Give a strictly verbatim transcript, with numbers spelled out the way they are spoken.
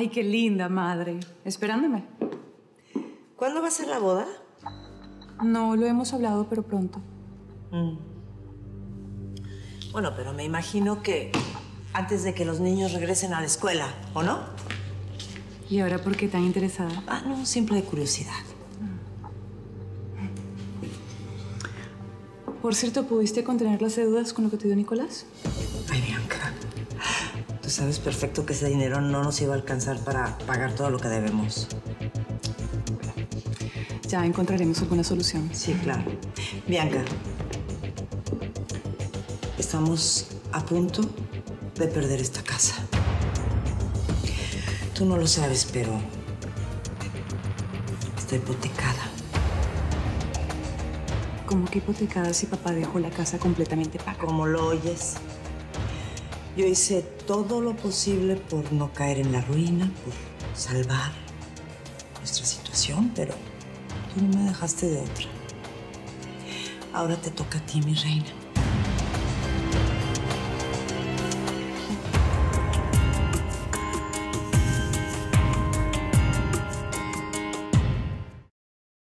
Ay, qué linda, madre. Esperándome. ¿Cuándo va a ser la boda? No lo hemos hablado, pero pronto. Mm. Bueno, pero me imagino que antes de que los niños regresen a la escuela, ¿o no? ¿Y ahora por qué tan interesada? Ah, no, simple curiosidad. Por cierto, ¿pudiste contener las deudas con lo que te dio Nicolás? Ay, Bianca, tú sabes perfecto que ese dinero no nos iba a alcanzar para pagar todo lo que debemos. Ya encontraremos alguna solución. Sí, claro. Bianca, estamos a punto de perder esta casa. Tú no lo sabes, pero está hipotecada. ¿Cómo que hipotecada si papá dejó la casa completamente paga? Como lo oyes. Yo hice todo lo posible por no caer en la ruina, por salvar nuestra situación, pero tú no me dejaste de otra. Ahora te toca a ti, mi reina.